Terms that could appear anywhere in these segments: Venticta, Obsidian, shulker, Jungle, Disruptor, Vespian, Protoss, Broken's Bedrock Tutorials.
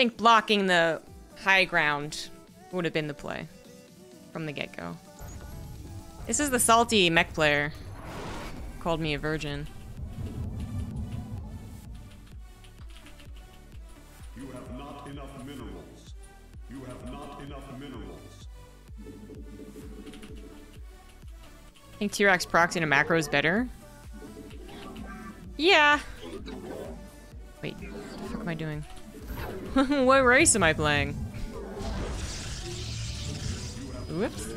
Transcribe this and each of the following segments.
think blocking the high ground would have been the play from the get-go. This is the salty mech player. Called me a virgin. You have not enough minerals. You have not enough minerals. I think T-Rex procs in a macro is better. Yeah. Wait, what the fuck am I doing? What race am I playing? Whoops.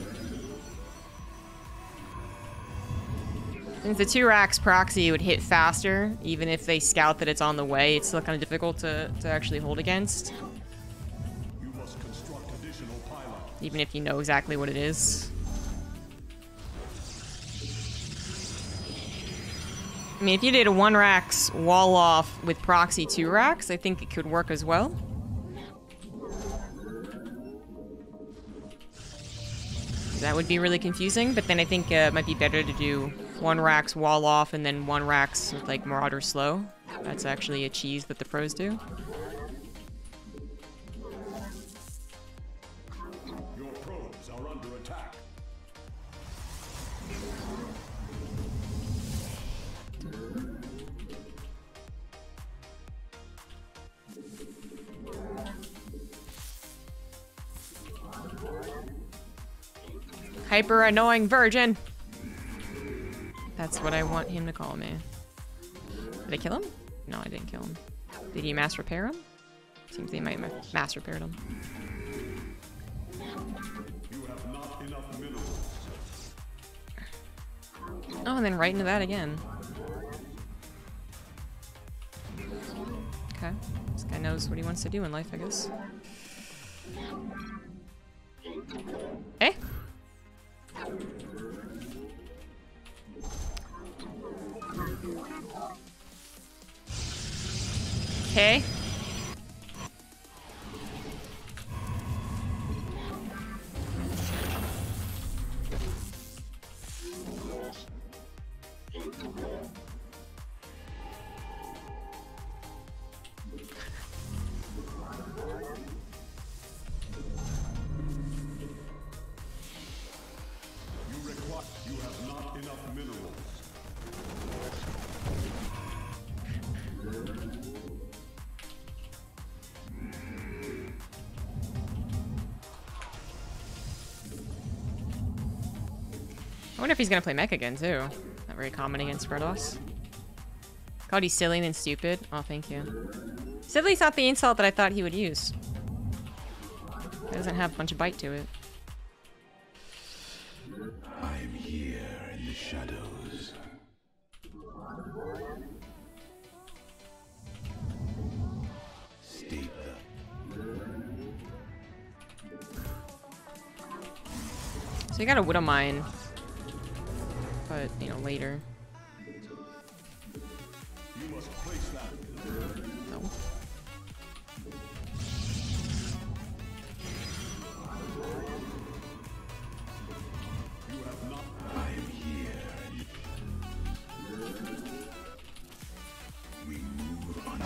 Since the T-Rex proxy would hit faster, even if they scout that it's on the way, it's still kind of difficult to actually hold against. You must construct additional pylons. Even if you know exactly what it is. I mean, if you did a 1-Rax wall off with proxy 2-Rax, I think it could work as well. That would be really confusing, but then I think it might be better to do 1-Rax wall off and then 1-Rax with like Marauder slow. That's actually a cheese that the pros do. Your probes are under attack. Hyper annoying virgin. That's what I want him to call me. Did I kill him? No, I didn't kill him. Did you mass repair him? Seems they might have mass repaired him. You have not enough minerals. Oh, and then right into that again. Okay. This guy knows what he wants to do in life, I guess. Hey? Okay. I wonder if he's gonna play mech again too. Not very common against Protoss. Called you silly and stupid. Oh, thank you. Silly's not the insult that I thought he would use. It doesn't have a bunch of bite to it. I am here in the shadows. So you got a Widow Mine. But, you know, later. You must place that. No. You have not. I am here. We move on.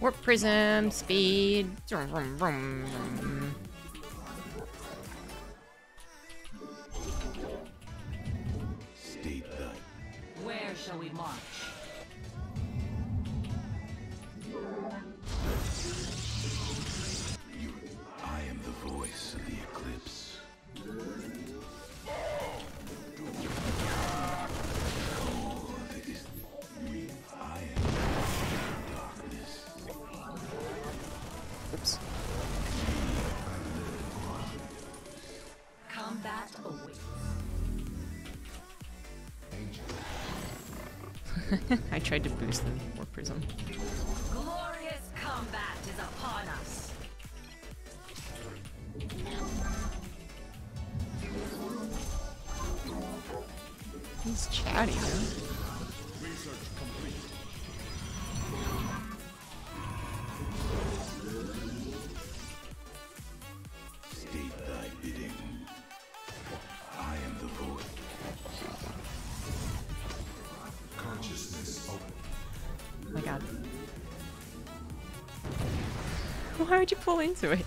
Warp prism speed. Vroom, vroom, vroom. Where shall we march? I am the voice of the eclipse. I tried to boost the warp prism. Glorious combat is upon us. He's chatty, man. Research complete. State thy bidding. I am the void. Consciousness open. Oh my god. Why would you pull into it?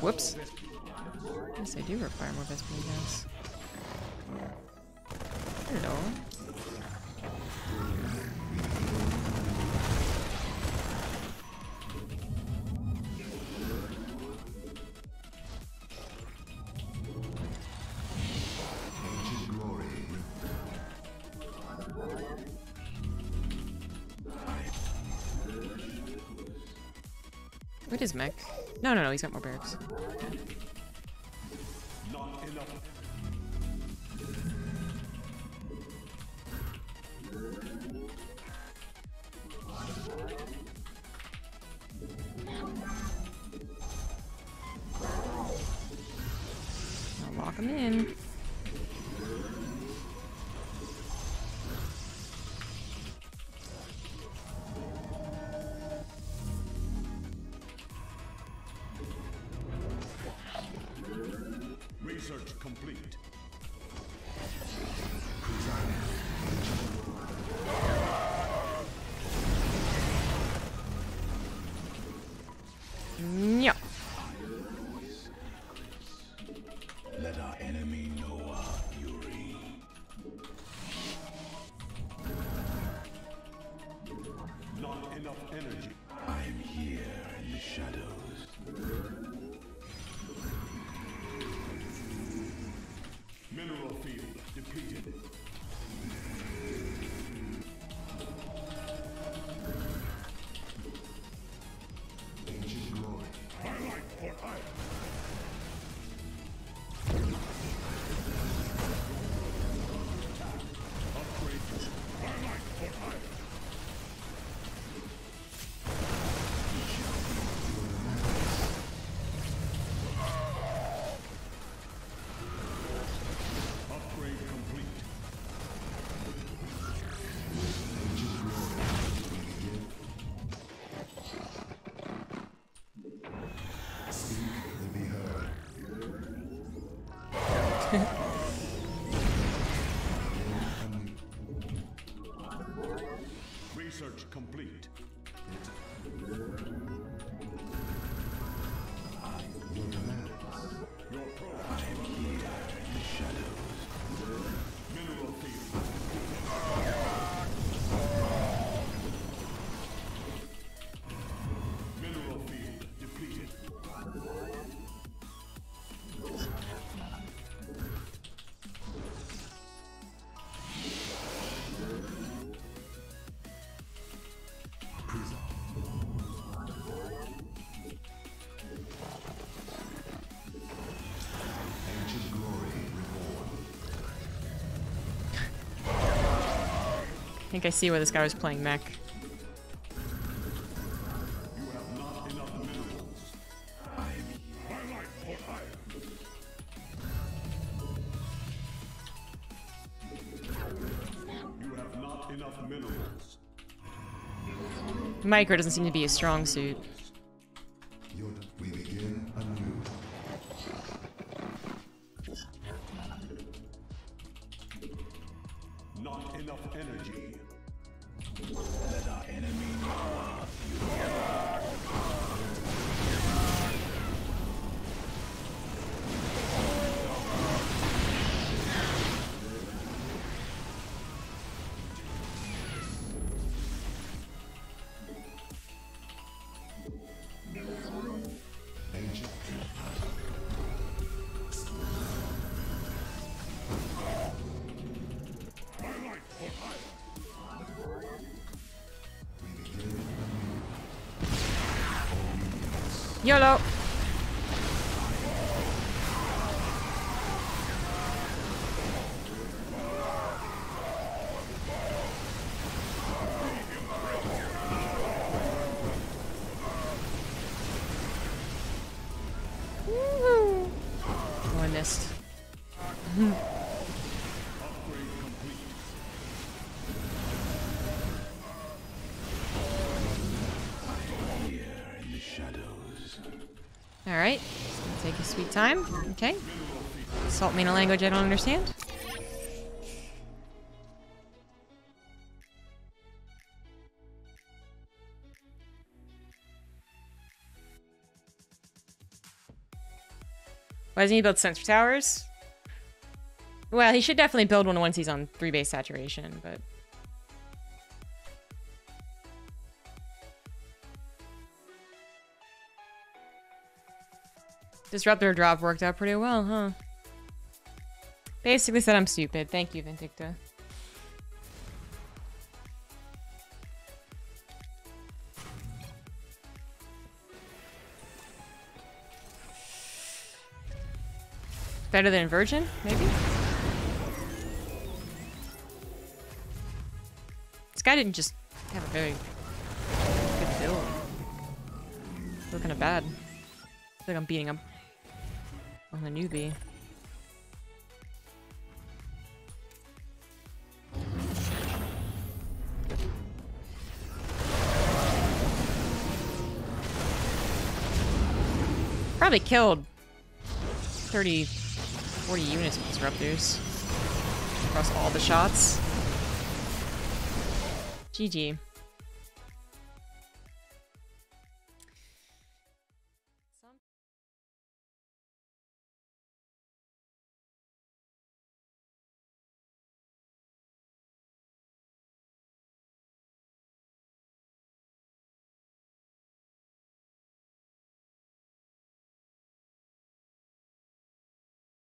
Whoops. Yes, I do require more Vespian gas. Hello. What is mech? No, no, no, he's got more barracks. Okay. Not enough. I'll lock him in. Research complete. Yeah. Let our enemy know our fury. Not enough energy. I am here in the shadows. Mineral field depleted. Ancient glory. I like for iron. Upgrades. I like for Research complete. Your prototype is here in the shadows. Mineral field. Mineral field depleted. I think I see where this guy was playing mech. You have not enough minerals. I like for iron. You have not enough minerals. Micro doesn't seem to be a strong suit. We begin anew. Not enough energy. Let our enemy know our fury. YOLO! Alright, it's gonna take a sweet time. Okay. Assault me in a language I don't understand. Why doesn't he build sensor towers? Well, he should definitely build one once he's on 3 base saturation, but... Disruptor drop worked out pretty well, huh? Basically said I'm stupid. Thank you, Venticta. Better than Virgin, maybe? This guy didn't just have a very good build. Still kinda bad. I feel like I'm beating him. I'm a newbie. Probably killed 30, 40 units of disruptors across all the shots. GG.